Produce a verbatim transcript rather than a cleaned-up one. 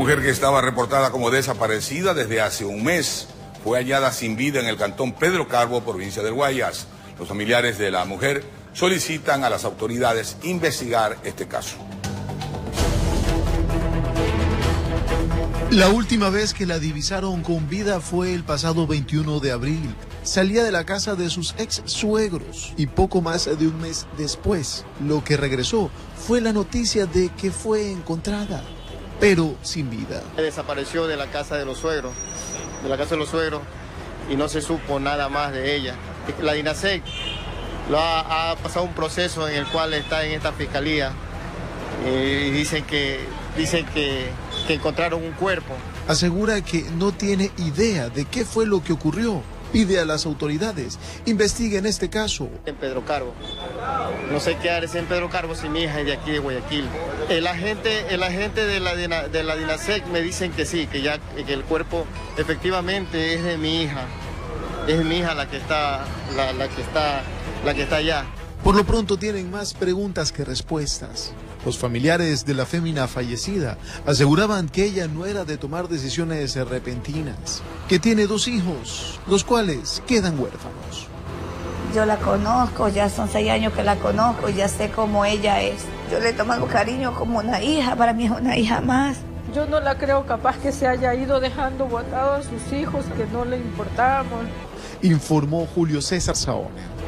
mujer que estaba reportada como desaparecida desde hace un mes fue hallada sin vida en el cantón Pedro Carbo, provincia del Guayas. Los familiares de la mujer solicitan a las autoridades investigar este caso. La última vez que la divisaron con vida fue el pasado veintiuno de abril. Salía de la casa de sus ex suegros y poco más de un mes después, lo que regresó fue la noticia de que fue encontrada, pero sin vida. Desapareció de la casa de los suegros, de la casa de los suegros, y no se supo nada más de ella. La DINASEC lo ha, ha pasado un proceso en el cual está en esta fiscalía eh, y dicen que dicen que que encontraron un cuerpo. Asegura que no tiene idea de qué fue lo que ocurrió. Pide a las autoridades investiguen este caso. En Pedro Carbo. No sé qué haré en Pedro Carbo si mi hija es de aquí de Guayaquil. El agente, el agente de la de la DINASEC me dicen que sí, que ya que el cuerpo efectivamente es de mi hija. Es mi hija la que está la, la que está la que está allá. Por lo pronto tienen más preguntas que respuestas. Los familiares de la fémina fallecida aseguraban que ella no era de tomar decisiones repentinas, que tiene dos hijos, los cuales quedan huérfanos. Yo la conozco, ya son seis años que la conozco, ya sé cómo ella es. Yo le he tomado cariño como una hija, para mí es una hija más. Yo no la creo capaz que se haya ido dejando botado a sus hijos que no le importamos. Informó Julio César Saone.